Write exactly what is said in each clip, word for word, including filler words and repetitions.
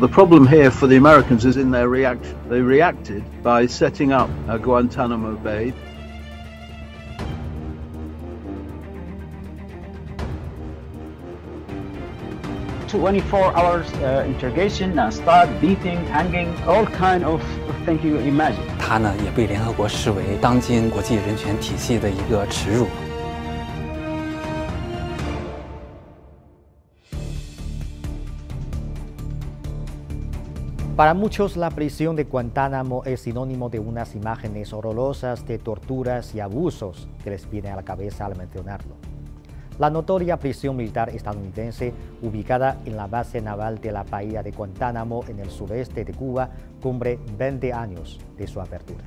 The problem here for the Americans is in their reaction. They reacted by setting up a Guantanamo Bay. twenty-four hours uh, interrogation and start beating, hanging, all kind of things you imagine. 他呢也被联合国视为当今国际人权体系的一个耻辱。 Para muchos, la prisión de Guantánamo es sinónimo de unas imágenes horrorosas de torturas y abusos que les viene a la cabeza al mencionarlo. La notoria prisión militar estadounidense, ubicada en la Base Naval de la Bahía de Guantánamo en el sureste de Cuba, cumple veinte años de su apertura.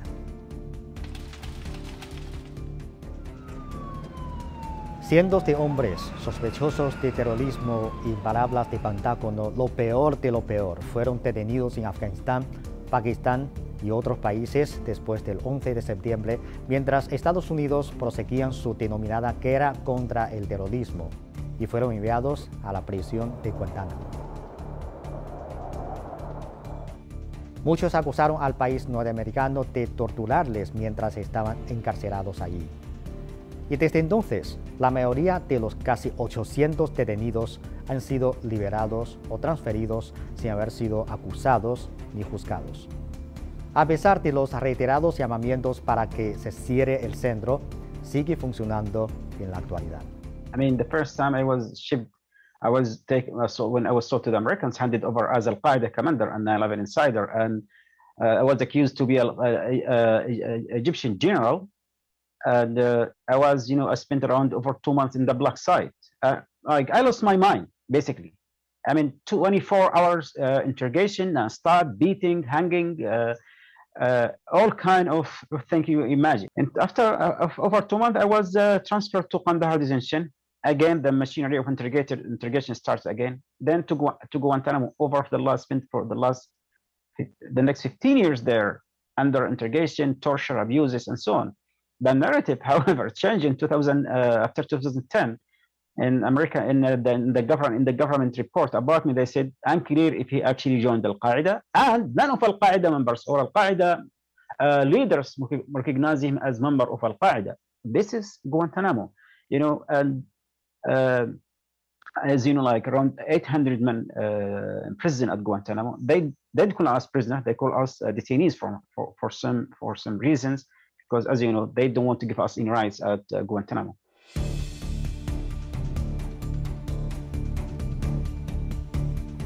Cientos de hombres sospechosos de terrorismo y palabras de Pentágono, lo peor de lo peor, fueron detenidos en Afganistán, Pakistán y otros países después del once de septiembre, mientras Estados Unidos proseguían su denominada guerra contra el terrorismo y fueron enviados a la prisión de Guantánamo. Muchos acusaron al país norteamericano de torturarles mientras estaban encarcelados allí. Y desde entonces, la mayoría de los casi ochocientos detenidos han sido liberados o transferidos sin haber sido acusados ni juzgados. A pesar de los reiterados llamamientos para que se cierre el centro, sigue funcionando en la actualidad. I mean, the first time I was shipped, I was taken, so when I was sold to the Americans, handed over as Al Qaeda commander and nine eleven insider, and uh, I was accused to be an Egyptian general. And uh, I was, you know, I spent around over two months in the black site. Uh, like I lost my mind, basically. I mean, twenty-four hours uh, interrogation, uh, start beating, hanging, uh, uh, all kind of things you imagine. And after uh, over two months, I was uh, transferred to Kandahar detention. Again, the machinery of interrogated interrogation starts again. Then to go to Guantanamo, over the last spent for the last the next fifteen years there under interrogation, torture, abuses, and so on. The narrative, however, changed in two thousand, uh, after two thousand ten in America, in, uh, the, in, the government, in the government report about me, they said, unclear if he actually joined Al-Qaeda, and none of Al-Qaeda members or Al-Qaeda uh, leaders recognize him as member of Al-Qaeda. This is Guantanamo, you know, and uh, as you know, like around eight hundred men uh, in prison at Guantanamo. They, they don't call us prisoners, they call us uh, detainees for, for, for, some, for some reasons. Because, as you know, they don't want to give us any rights at uh, Guantanamo.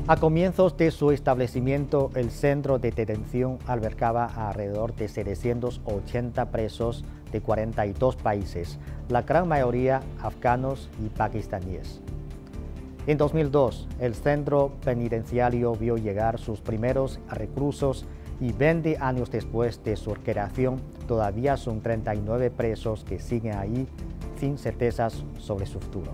A comienzos de su establecimiento, el centro de detención albergaba alrededor de setecientos ochenta presos de cuarenta y dos países, la gran mayoría afganos y pakistaníes. En dos mil dos, el centro penitenciario vio llegar sus primeros reclusos y veinte años después de su creación, todavía son treinta y nueve presos que siguen ahí sin certezas sobre su futuro.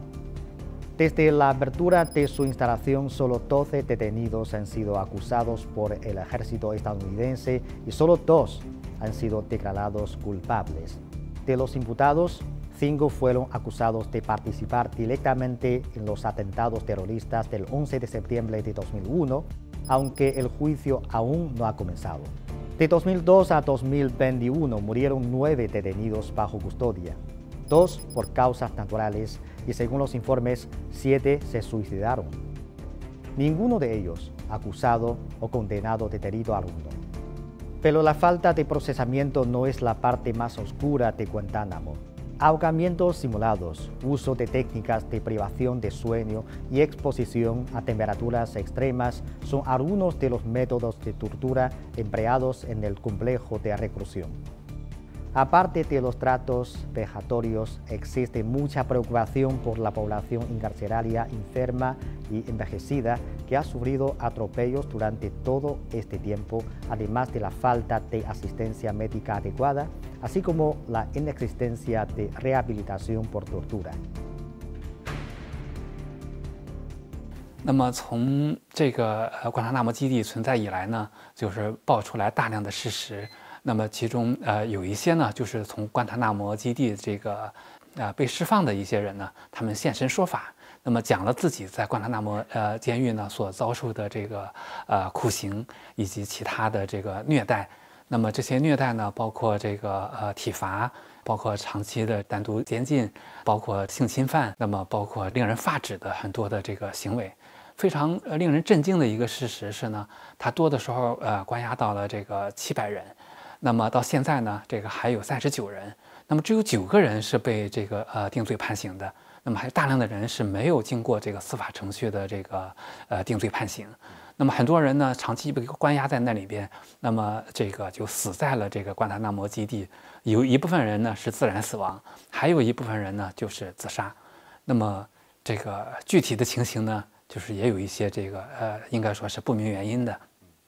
Desde la apertura de su instalación, solo doce detenidos han sido acusados por el ejército estadounidense y solo dos han sido declarados culpables. De los imputados, cinco fueron acusados de participar directamente en los atentados terroristas del once de septiembre de dos mil uno, aunque el juicio aún no ha comenzado. De dos mil dos a dos mil veintiuno murieron nueve detenidos bajo custodia, dos por causas naturales y, según los informes, siete se suicidaron. Ninguno de ellos acusado o condenado de delito alguno. Pero la falta de procesamiento no es la parte más oscura de Guantánamo. Ahogamientos simulados, uso de técnicas de privación de sueño y exposición a temperaturas extremas son algunos de los métodos de tortura empleados en el complejo de reclusión. Aparte de los tratos vejatorios, existe mucha preocupación por la población incarceraria enferma y envejecida que ha sufrido atropellos durante todo este tiempo, además de la falta de asistencia médica adecuada, así como la inexistencia de rehabilitación por tortura. 那么从这个关塔那摩基地存在以来呢，就是爆出来大量的事实。那么其中呃有一些呢，就是从关塔那摩基地这个呃被释放的一些人呢，他们现身说法。那么讲了自己在关塔那摩呃监狱呢所遭受的这个呃酷刑以及其他的这个虐待。那么这些虐待呢，包括这个呃体罚，包括长期的单独监禁，包括性侵犯，那么包括令人发指的很多的这个行为。 非常呃令人震惊的一个事实是呢，他多的时候呃关押到了这个七百人，那么到现在呢，这个还有三十九人，那么只有九个人是被这个呃定罪判刑的，那么还有大量的人是没有经过这个司法程序的这个呃定罪判刑，那么很多人呢长期被关押在那里边，那么这个就死在了这个关塔那摩基地，有一部分人呢是自然死亡，还有一部分人呢就是自杀，那么这个具体的情形呢？ 就是也有一些这个呃，应该说是不明原因的，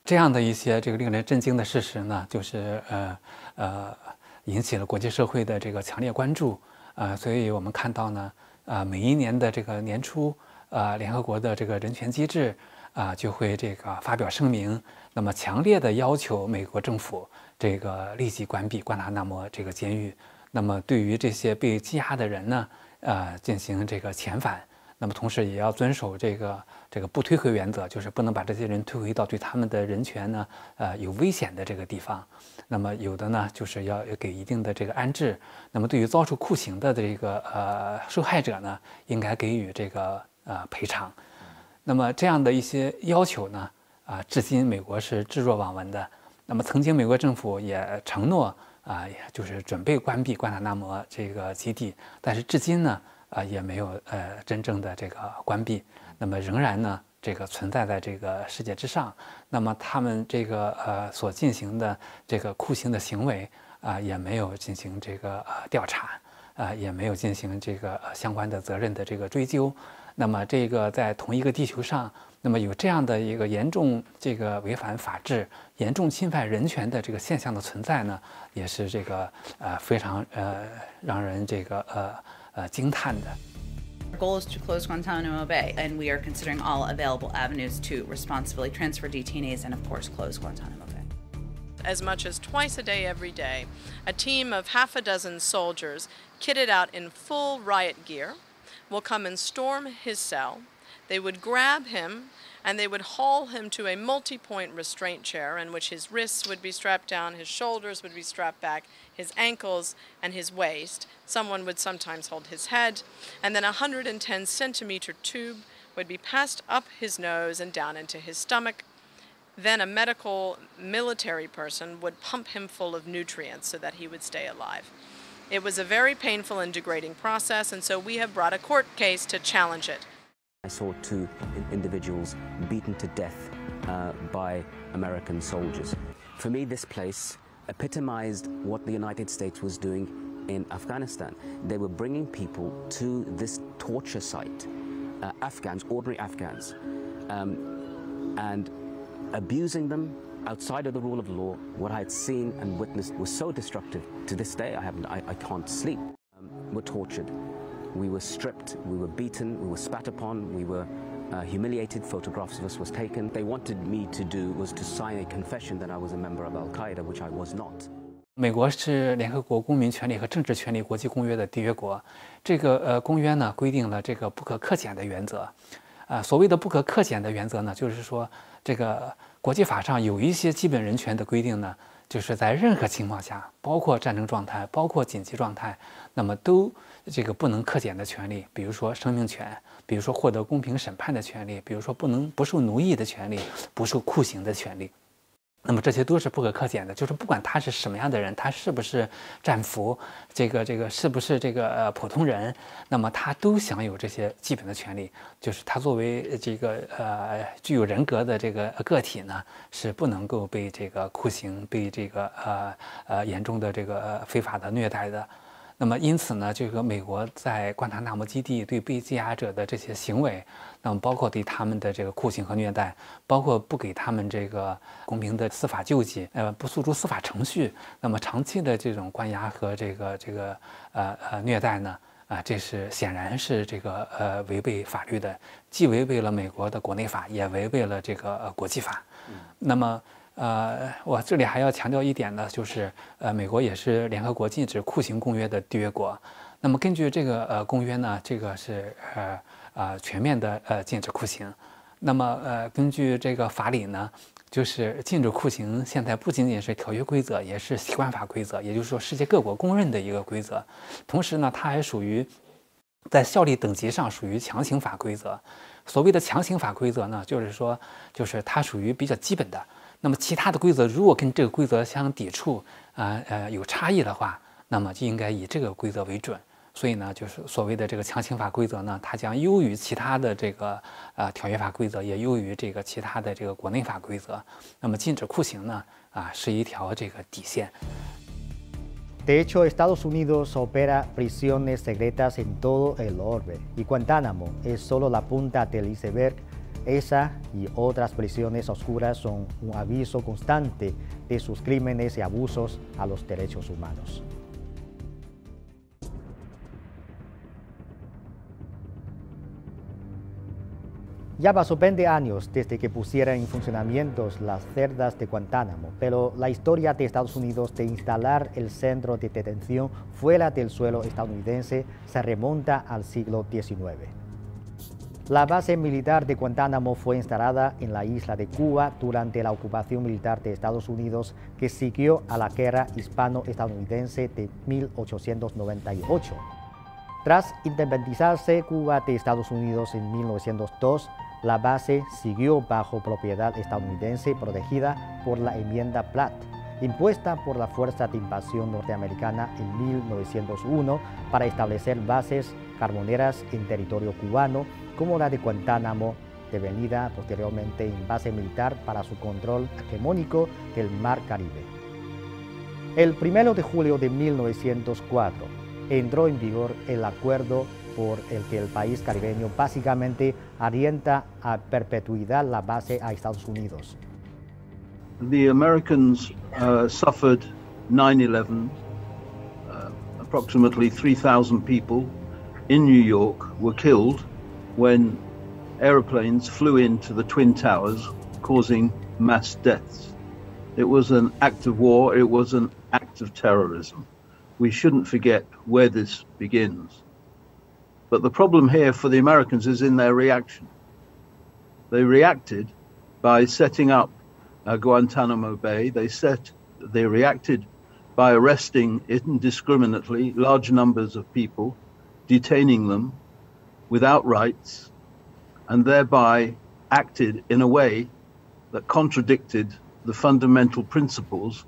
这样的一些这个令人震惊的事实呢，就是呃呃引起了国际社会的这个强烈关注啊、呃，所以我们看到呢，啊、呃、每一年的这个年初，呃联合国的这个人权机制啊、呃、就会这个发表声明，那么强烈的要求美国政府这个立即关闭关塔那摩这个监狱，那么对于这些被羁押的人呢，呃进行这个遣返。 那么，同时也要遵守这个这个不推回原则，就是不能把这些人推回到对他们的人权呢，呃，有危险的这个地方。那么，有的呢，就是要给一定的这个安置。那么，对于遭受酷刑的这个呃受害者呢，应该给予这个呃赔偿。那么，这样的一些要求呢，啊、呃，至今美国是置若罔闻的。那么，曾经美国政府也承诺啊、呃，就是准备关闭关塔那摩这个基地，但是至今呢。 啊，也没有呃真正的这个关闭，那么仍然呢，这个存在在这个世界之上。那么他们这个呃所进行的这个酷刑的行为啊、呃，也没有进行这个呃调查，啊、呃，也没有进行这个相关的责任的这个追究。那么这个在同一个地球上，那么有这样的一个严重这个违反法治、严重侵犯人权的这个现象的存在呢，也是这个呃非常呃让人这个呃。 呃，惊叹的。Our goal is to close Guantanamo Bay, and we are considering all available avenues to responsibly transfer detainees and, of course, close Guantanamo Bay. As much as twice a day, every day, a team of half a dozen soldiers, kitted out in full riot gear, will come and storm his cell. They would grab him, and they would haul him to a multi-point restraint chair in which his wrists would be strapped down, his shoulders would be strapped back, his ankles and his waist. Someone would sometimes hold his head, and then a one hundred ten centimeter tube would be passed up his nose and down into his stomach. Then a medical military person would pump him full of nutrients so that he would stay alive. It was a very painful and degrading process, and so we have brought a court case to challenge it. I saw two individuals beaten to death uh, by American soldiers. For me, this place epitomized what the United States was doing in Afghanistan. They were bringing people to this torture site, uh, Afghans, ordinary Afghans, um, and abusing them outside of the rule of law. What I had seen and witnessed was so destructive. To this day, I, haven't, I, I can't sleep. Um, we're tortured. We were stripped, we were beaten, we were spat upon, we were uh, humiliated, photographs of us was taken. They wanted me to do was to sign a confession that I was a member of Al Qaeda, which I was not. 美国是联合国公民权利和政治权利国际公约的缔约国，这个呃公约呢规定了这个不可克检的原则。啊，所谓的不可克检的原则呢，就是说这个国际法上有一些基本人权的规定呢，就是在任何情况下，包括战争状态，包括紧急状态，那么都。 这个不能克检的权利，比如说生命权，比如说获得公平审判的权利，比如说不能不受奴役的权利，不受酷刑的权利。那么这些都是不可克检的，就是不管他是什么样的人，他是不是战俘，这个这个是不是这个呃普通人，那么他都享有这些基本的权利。就是他作为这个呃具有人格的这个个体呢，是不能够被这个酷刑、被这个呃呃严重的这个、呃、非法的虐待的。 那么，因此呢，这个美国在关塔那摩基地对被羁押者的这些行为，那么包括对他们的这个酷刑和虐待，包括不给他们这个公平的司法救济，呃，不诉诸司法程序，那么长期的这种关押和这个这个呃呃虐待呢，啊、呃，这是显然是这个呃违背法律的，既违背了美国的国内法，也违背了这个、呃、国际法。嗯、那么。 呃，我这里还要强调一点呢，就是呃，美国也是联合国禁止酷刑公约的缔约国。那么根据这个呃公约呢，这个是呃呃全面的呃禁止酷刑。那么呃根据这个法理呢，就是禁止酷刑现在不仅仅是条约规则，也是习惯法规则，也就是说世界各国公认的一个规则。同时呢，它还属于在效力等级上属于强行法规则。所谓的强行法规则呢，就是说就是它属于比较基本的。 那么其他的规则如果跟这个规则相抵触，啊 呃, 呃有差异的话，那么就应该以这个规则为准。所以呢，就是所谓的这个强行法规则呢，它将优于其他的这个呃条约法规则，也优于这个其他的这个国内法规则。那么禁止酷刑呢，啊是一条这个底线。De hecho, Estados Unidos opera prisiones secretas en todo el orbe, y Guantánamo es solo la punta del iceberg. Esa y otras prisiones oscuras son un aviso constante de sus crímenes y abusos a los derechos humanos. Ya pasó veinte años desde que pusieran en funcionamiento las celdas de Guantánamo, pero la historia de Estados Unidos de instalar el centro de detención fuera del suelo estadounidense se remonta al siglo diecinueve. La base militar de Guantánamo fue instalada en la isla de Cuba durante la ocupación militar de Estados Unidos que siguió a la guerra hispano-estadounidense de mil ochocientos noventa y ocho. Tras independizarse Cuba de Estados Unidos en mil novecientos dos, la base siguió bajo propiedad estadounidense protegida por la enmienda Platt, impuesta por la Fuerza de Invasión Norteamericana en mil novecientos uno para establecer bases carboneras en territorio cubano, como la de Guantánamo, devenida posteriormente en base militar para su control hegemónico del Mar Caribe. El primero de julio de mil novecientos cuatro entró en vigor el acuerdo por el que el país caribeño básicamente alienta a perpetuidad la base a Estados Unidos. The Americans uh, suffered nine eleven. Uh, approximately three thousand people in New York were killed when airplanes flew into the Twin Towers, causing mass deaths. It was an act of war, it was an act of terrorism. We shouldn't forget where this begins. But the problem here for the Americans is in their reaction. They reacted by setting up uh, Guantanamo Bay. They, set, they reacted by arresting indiscriminately large numbers of people, detaining them, without rights, and thereby acted in a way that contradicted the fundamental principles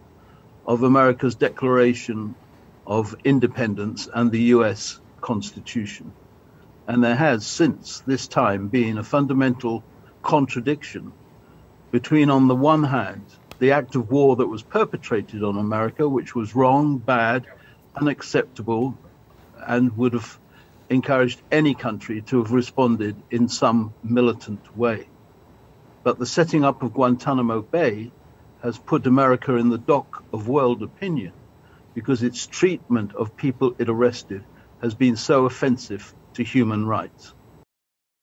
of America's Declaration of Independence and the U S Constitution. And there has since this time been a fundamental contradiction between, on the one hand, the act of war that was perpetrated on America, which was wrong, bad, unacceptable, and would have encouraged any country to have responded in some militant way. But the setting up of Guantanamo Bay has put America in the dock of world opinion because its treatment of people it arrested has been so offensive to human rights.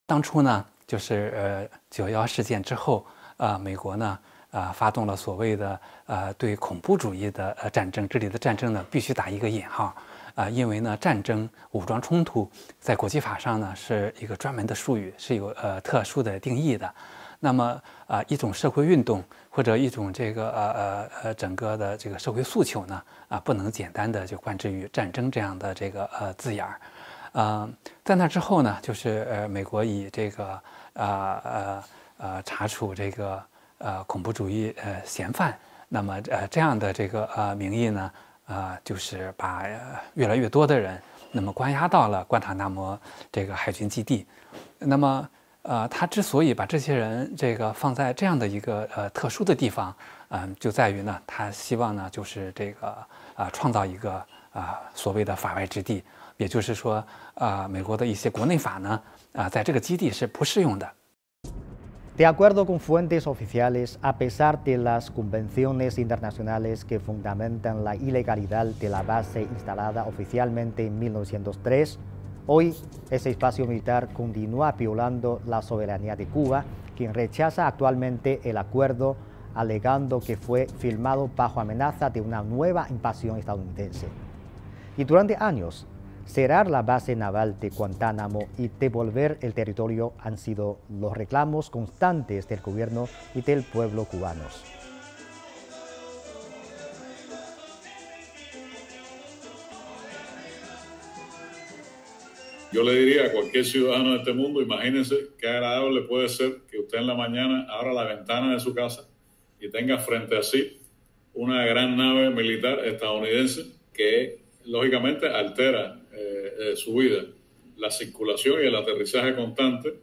当初呢，就是呃九幺事件之后，呃，美国呢，呃，发动了所谓的呃对恐怖主义的呃战争，这里的战争呢，必须打一个引号。 啊，因为呢，战争、武装冲突在国际法上呢是一个专门的术语，是有呃特殊的定义的。那么啊、呃，一种社会运动或者一种这个呃呃呃整个的这个社会诉求呢，啊、呃，不能简单的就冠之于战争这样的这个呃字眼儿。呃，在那之后呢，就是呃美国以这个啊呃呃查处这个呃恐怖主义呃嫌犯，那么呃这样的这个呃名义呢。 呃，就是把越来越多的人，那么关押到了关塔那摩这个海军基地。那么，呃，他之所以把这些人这个放在这样的一个呃特殊的地方，嗯、呃，就在于呢，他希望呢，就是这个啊、呃，创造一个啊、呃、所谓的法外之地。也就是说，啊、呃，美国的一些国内法呢，啊、呃，在这个基地是不适用的。 De acuerdo con fuentes oficiales, a pesar de las convenciones internacionales que fundamentan la ilegalidad de la base instalada oficialmente en mil novecientos tres, hoy ese espacio militar continúa violando la soberanía de Cuba, quien rechaza actualmente el acuerdo alegando que fue firmado bajo amenaza de una nueva invasión estadounidense. Y durante años, cerrar la base naval de Guantánamo y devolver el territorio han sido los reclamos constantes del gobierno y del pueblo cubanos. Yo le diría a cualquier ciudadano de este mundo, imagínense qué agradable puede ser que usted en la mañana abra la ventana de su casa y tenga frente a sí una gran nave militar estadounidense que lógicamente altera eh, eh, su vida. La circulación y el aterrizaje constante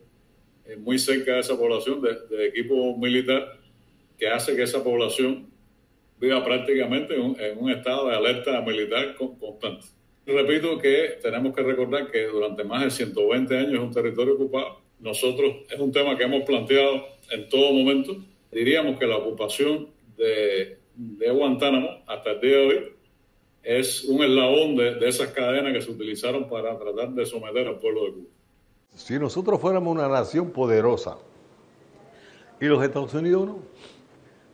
eh, muy cerca de esa población de, de equipo militar que hace que esa población viva prácticamente en un, en un estado de alerta militar con, constante. Repito que tenemos que recordar que durante más de ciento veinte años es un territorio ocupado. Nosotros, es un tema que hemos planteado en todo momento. Diríamos que la ocupación de, de Guantánamo hasta el día de hoy es un eslabón de, de esas cadenas que se utilizaron para tratar de someter al pueblo de Cuba. Si nosotros fuéramos una nación poderosa y los Estados Unidos no,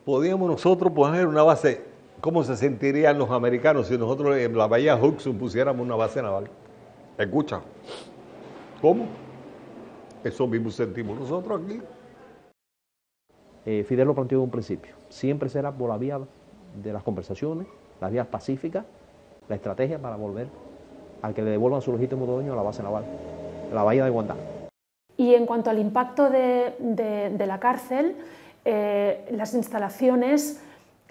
podíamos nosotros poner una base. ¿Cómo se sentirían los americanos si nosotros en la bahía Hudson pusiéramos una base naval? Escucha, ¿cómo? Eso mismo sentimos nosotros aquí. Eh, Fidel lo planteó de un principio. Siempre será por la vía de las conversaciones, las vías pacíficas, la estrategia para volver a que le devuelvan su legítimo dueño a la base naval, la bahía de Guantánamo. Y en cuanto al impacto de, de, de la cárcel, eh, las instalaciones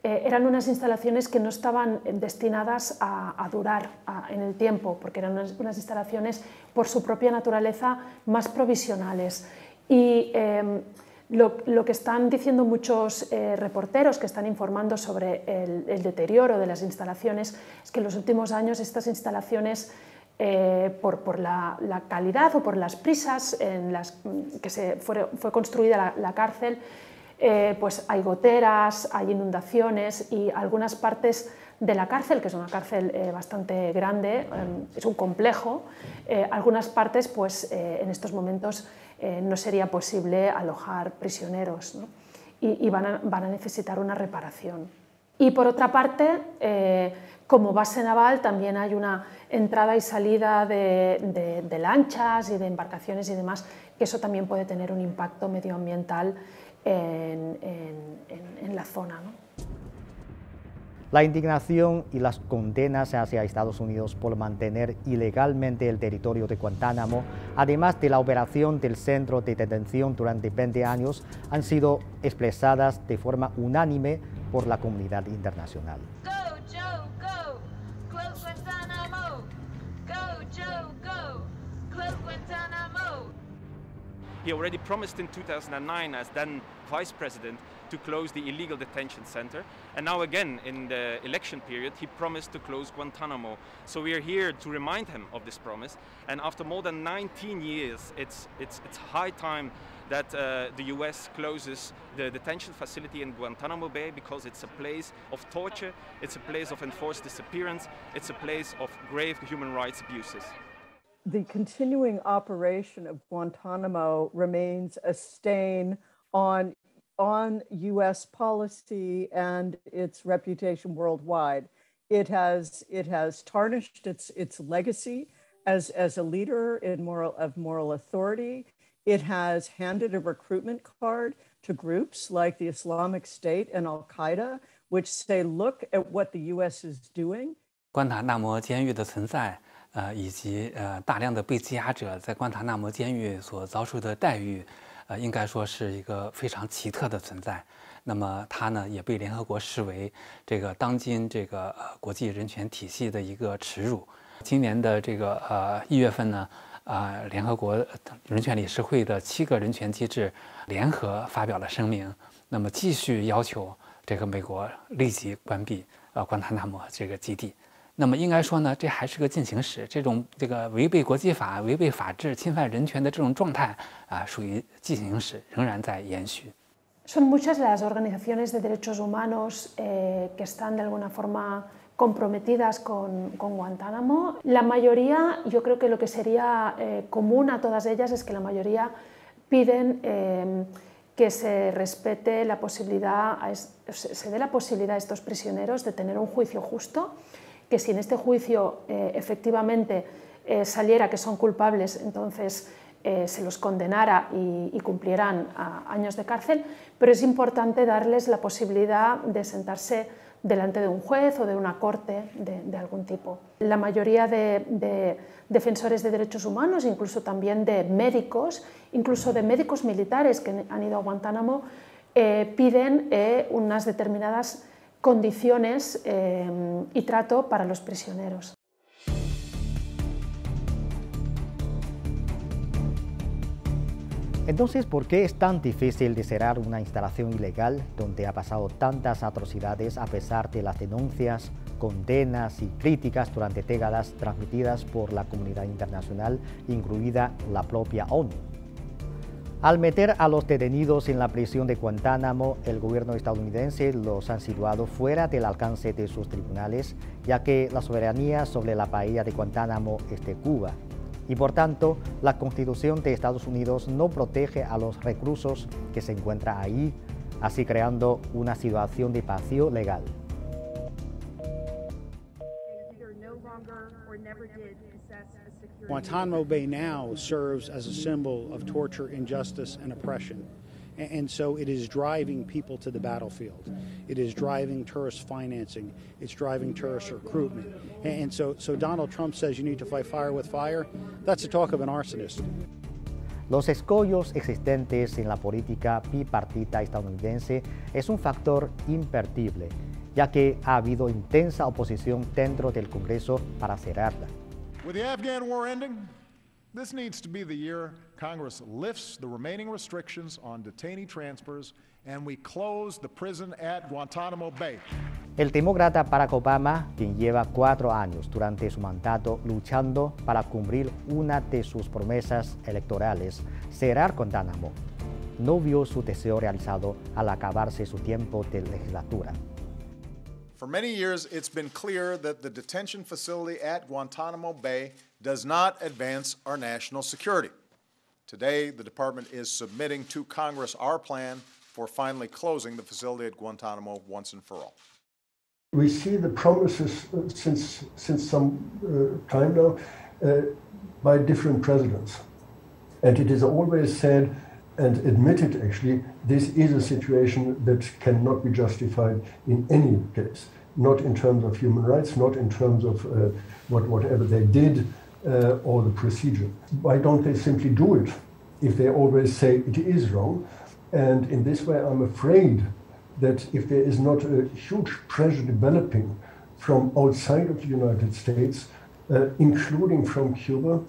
eh, eran unas instalaciones que no estaban destinadas a, a durar a, en el tiempo, porque eran unas, unas instalaciones por su propia naturaleza más provisionales. Y eh, Lo, lo que están diciendo muchos eh, reporteros que están informando sobre el, el deterioro de las instalaciones es que en los últimos años estas instalaciones, eh, por, por la, la calidad o por las prisas en las que se fue, fue construida la, la cárcel, eh, pues hay goteras, hay inundaciones y algunas partes de la cárcel, que es una cárcel eh, bastante grande, eh, es un complejo, eh, algunas partes pues eh, en estos momentos Eh, no sería posible alojar prisioneros, ¿no? y, y van, a, van a necesitar una reparación. Y por otra parte, eh, como base naval también hay una entrada y salida de, de, de lanchas y de embarcaciones y demás, que eso también puede tener un impacto medioambiental en, en, en, en la zona, ¿no? La indignación y las condenas hacia Estados Unidos por mantener ilegalmente el territorio de Guantánamo, además de la operación del centro de detención durante veinte años, han sido expresadas de forma unánime por la comunidad internacional. Go, Joe, go. Close Guantánamo. Go, Joe, go. Close Guantánamo. He already promised in two thousand nine as then Vice President to close the illegal detention center, and now again in the election period he promised to close Guantanamo. So we are here to remind him of this promise, and after more than nineteen years it's, it's, it's high time that uh, the U S closes the detention facility in Guantanamo Bay, because it's a place of torture, it's a place of enforced disappearance, it's a place of grave human rights abuses. The continuing operation of Guantanamo remains a stain on on U S policy and its reputation worldwide. It has it has tarnished its its legacy as as a leader in moral of moral authority. It has handed a recruitment card to groups like the Islamic State and Al Qaeda, which say, "Look at what the U S is doing." 关塔那摩监狱的存在，呃，以及呃大量的被羁押者在关塔那摩监狱所遭受的待遇。 呃，应该说是一个非常奇特的存在。那么它呢，也被联合国视为这个当今这个呃国际人权体系的一个耻辱。今年的这个呃一月份呢，啊、呃，联合国人权理事会的七个人权机制联合发表了声明，那么继续要求这个美国立即关闭呃关塔那摩这个基地。 那么应该说呢，这还是个进行时。这种这个违背国际法、违背法治、侵犯人权的这种状态啊，属于进行时，仍然在延续。Son muchas las organizaciones de derechos humanos eh, que están de alguna forma comprometidas con, con Guantánamo. La mayoría, yo creo que lo que sería eh, común a todas ellas es que la mayoría piden eh, que se respete la posibilidad, se dé la posibilidad a estos prisioneros de tener un juicio justo. Que si en este juicio eh, efectivamente eh, saliera que son culpables, entonces eh, se los condenara y, y cumplieran a años de cárcel, pero es importante darles la posibilidad de sentarse delante de un juez o de una corte de, de algún tipo. La mayoría de, de defensores de derechos humanos, incluso también de médicos, incluso de médicos militares que han ido a Guantánamo, eh, piden eh, unas determinadas condiciones eh, y trato para los prisioneros. Entonces, ¿por qué es tan difícil de cerrar una instalación ilegal donde ha pasado tantas atrocidades a pesar de las denuncias, condenas y críticas durante décadas transmitidas por la comunidad internacional, incluida la propia ONU? Al meter a los detenidos en la prisión de Guantánamo, el gobierno estadounidense los ha situado fuera del alcance de sus tribunales, ya que la soberanía sobre la bahía de Guantánamo es de Cuba. Y por tanto, la Constitución de Estados Unidos no protege a los reclusos que se encuentran ahí, así creando una situación de vacío legal. Guantanamo Bay now serves as a symbol of torture, injustice, and oppression. And so it is driving people to the battlefield. It is driving terrorist financing. It's driving terrorist recruitment. And so, so Donald Trump says you need to fight fire with fire. That's the talk of an arsonist. Los escollos existentes en la política bipartita estadounidense es un factor imperdible, ya que ha habido intensa oposición dentro del Congreso para cerrarla. With the Afghan war ending, this needs to be the year Congress lifts the remaining restrictions on detainee transfers and we close the prison at Guantanamo Bay. El demócrata Barack Obama, quien lleva cuatro años durante su mandato luchando para cumplir una de sus promesas electorales, cerrar Guantánamo, no vio su deseo realizado al acabarse su tiempo de legislatura. For many years, it's been clear that the detention facility at Guantanamo Bay does not advance our national security. Today, the department is submitting to Congress our plan for finally closing the facility at Guantanamo once and for all. We see the promises since, since some uh, time now uh, by different presidents. And it is always said and admitted, actually, this is a situation that cannot be justified in any case, not in terms of human rights, not in terms of uh, what, whatever they did uh, or the procedure. Why don't they simply do it if they always say it is wrong? And in this way, I'm afraid that if there is not a huge pressure developing from outside of the United States, uh, including from Cuba,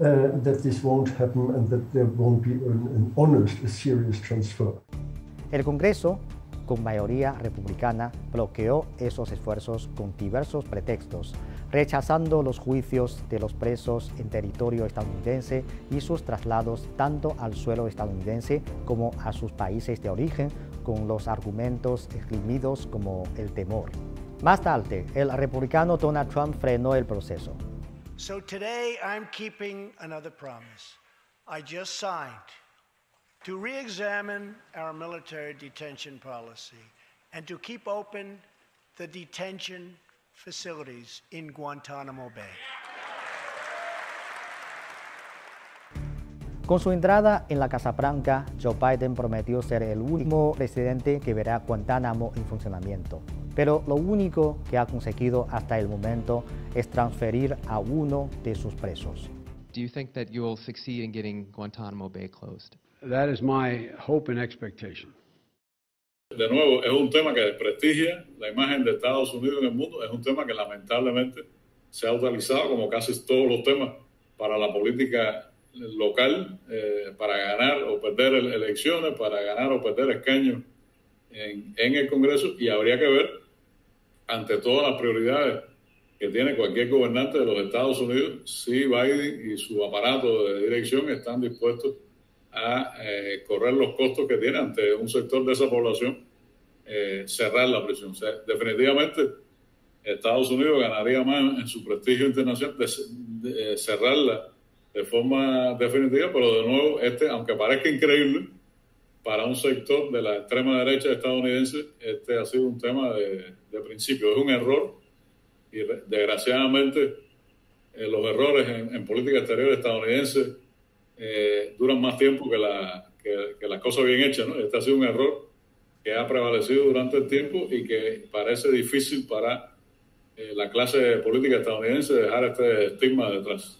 Uh, that this won't happen and that there won't be an, an honest, a serious transfer. El Congreso, con mayoría republicana, bloqueó esos esfuerzos con diversos pretextos, rechazando los juicios de los presos en territorio estadounidense y sus traslados tanto al suelo estadounidense como a sus países de origen, con los argumentos esgrimidos como el temor. Más tarde, el republicano Donald Trump frenó el proceso. So today I'm keeping another promise I just signed to re-examine our military detention policy and to keep open the detention facilities in Guantanamo Bay. Con su entrada en la Casa Blanca, Joe Biden prometió ser el último presidente que verá Guantánamo en funcionamiento. Pero lo único que ha conseguido hasta el momento es transferir a uno de sus presos. Do you think that you will succeed in getting Guantanamo Bay closed? That is my hope and expectation. De nuevo, es un tema que desprestigia la imagen de Estados Unidos en el mundo, es un tema que lamentablemente se ha utilizado como casi todos los temas para la política local, eh, para ganar o perder elecciones, para ganar o perder escaños en, en el Congreso, y habría que ver ante todas las prioridades que tiene cualquier gobernante de los Estados Unidos, si Biden y su aparato de dirección están dispuestos a eh, correr los costos que tiene ante un sector de esa población, eh, cerrar la prisión. O sea, definitivamente Estados Unidos ganaría más en su prestigio internacional de, de, de cerrarla de forma definitiva, pero de nuevo, este, aunque parezca increíble, para un sector de la extrema derecha estadounidense, este ha sido un tema de, de principio. Es un error y desgraciadamente eh, los errores en, en política exterior estadounidense eh, duran más tiempo que, la, que, que las cosas bien hechas, ¿no? Este ha sido un error que ha prevalecido durante el tiempo y que parece difícil para eh, la clase política estadounidense dejar este estigma detrás.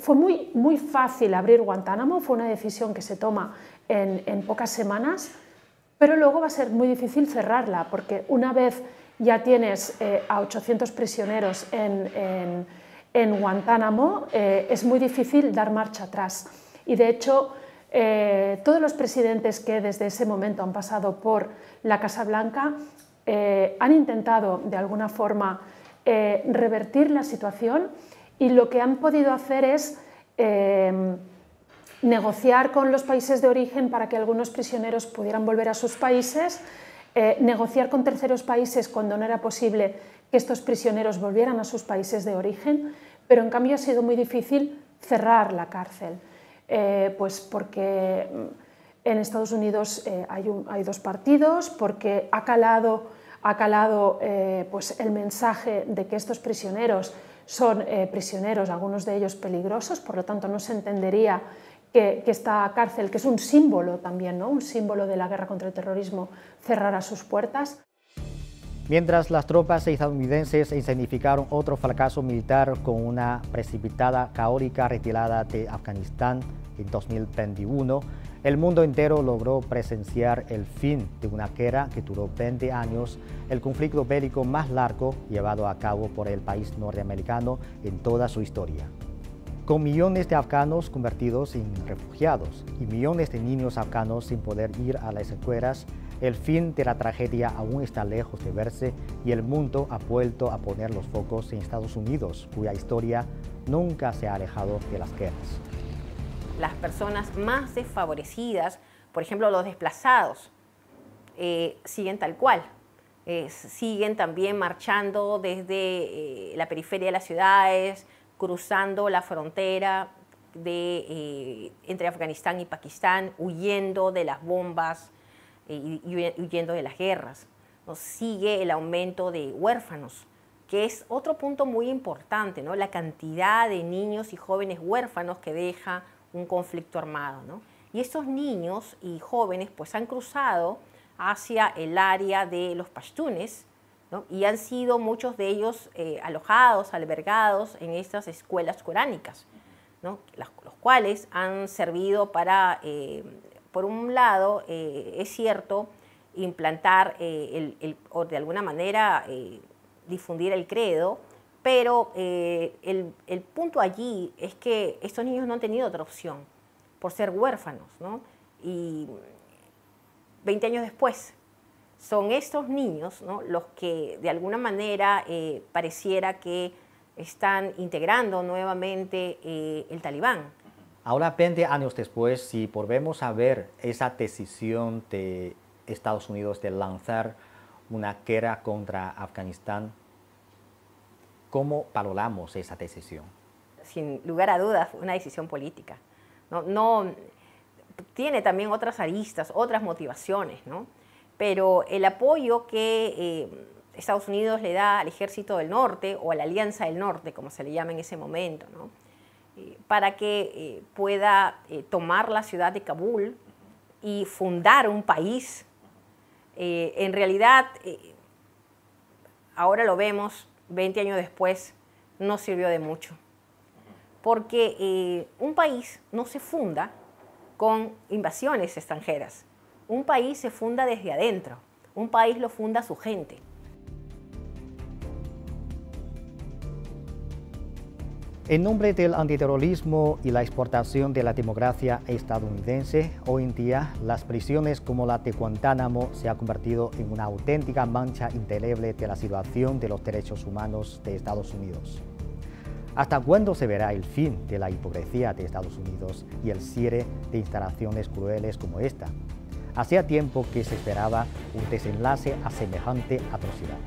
Fue muy, muy fácil abrir Guantánamo, fue una decisión que se toma en, en pocas semanas, pero luego va a ser muy difícil cerrarla, porque una vez ya tienes eh, a ochocientos prisioneros en, en, en Guantánamo, eh, es muy difícil dar marcha atrás. Y de hecho, eh, todos los presidentes que desde ese momento han pasado por la Casa Blanca eh, han intentado de alguna forma eh, revertir la situación. Y lo que han podido hacer es eh, negociar con los países de origen para que algunos prisioneros pudieran volver a sus países, eh, negociar con terceros países cuando no era posible que estos prisioneros volvieran a sus países de origen, pero en cambio ha sido muy difícil cerrar la cárcel, eh, pues porque en Estados Unidos eh, hay, un, hay dos partidos, porque ha calado, ha calado eh, pues el mensaje de que estos prisioneros son eh, prisioneros, algunos de ellos peligrosos, por lo tanto no se entendería que, que esta cárcel, que es un símbolo también, ¿no?, un símbolo de la guerra contra el terrorismo, cerrara sus puertas. Mientras las tropas estadounidenses escenificaron otro fracaso militar con una precipitada, caótica retirada de Afganistán en dos mil veintiuno, el mundo entero logró presenciar el fin de una guerra que duró veinte años, el conflicto bélico más largo llevado a cabo por el país norteamericano en toda su historia. Con millones de afganos convertidos en refugiados y millones de niños afganos sin poder ir a las escuelas, el fin de la tragedia aún está lejos de verse y el mundo ha vuelto a poner los focos en Estados Unidos, cuya historia nunca se ha alejado de las guerras. Las personas más desfavorecidas, por ejemplo los desplazados, eh, siguen tal cual. Eh, siguen también marchando desde eh, la periferia de las ciudades, cruzando la frontera de, eh, entre Afganistán y Pakistán, huyendo de las bombas eh, y huyendo de las guerras. ¿No? Sigue el aumento de huérfanos, que es otro punto muy importante, ¿no? La cantidad de niños y jóvenes huérfanos que deja un conflicto armado, ¿no? Y estos niños y jóvenes pues han cruzado hacia el área de los Pashtunes, ¿no? Y han sido muchos de ellos eh, alojados, albergados en estas escuelas coránicas, ¿no? Las, los cuales han servido para, eh, por un lado, eh, es cierto, implantar eh, el, el, o de alguna manera eh, difundir el credo, pero eh, el, el punto allí es que estos niños no han tenido otra opción por ser huérfanos, ¿no? Y veinte años después son estos niños, ¿no?, los que de alguna manera eh, pareciera que están integrando nuevamente eh, el Talibán. Ahora, veinte años después, si volvemos a ver esa decisión de Estados Unidos de lanzar una guerra contra Afganistán, ¿cómo valoramos esa decisión? Sin lugar a dudas, una decisión política, ¿no? No, tiene también otras aristas, otras motivaciones, ¿no? Pero el apoyo que eh, Estados Unidos le da al Ejército del Norte o a la Alianza del Norte, como se le llama en ese momento, ¿no?, eh, para que eh, pueda eh, tomar la ciudad de Kabul y fundar un país, eh, en realidad, eh, ahora lo vemos, veinte años después, no sirvió de mucho. Porque eh, un país no se funda con invasiones extranjeras. Un país se funda desde adentro. Un país lo funda su gente. En nombre del antiterrorismo y la exportación de la democracia estadounidense, hoy en día las prisiones como la de Guantánamo se ha convertido en una auténtica mancha indeleble de la situación de los derechos humanos de Estados Unidos. ¿Hasta cuándo se verá el fin de la hipocresía de Estados Unidos y el cierre de instalaciones crueles como esta? Hacía tiempo que se esperaba un desenlace a semejante atrocidad.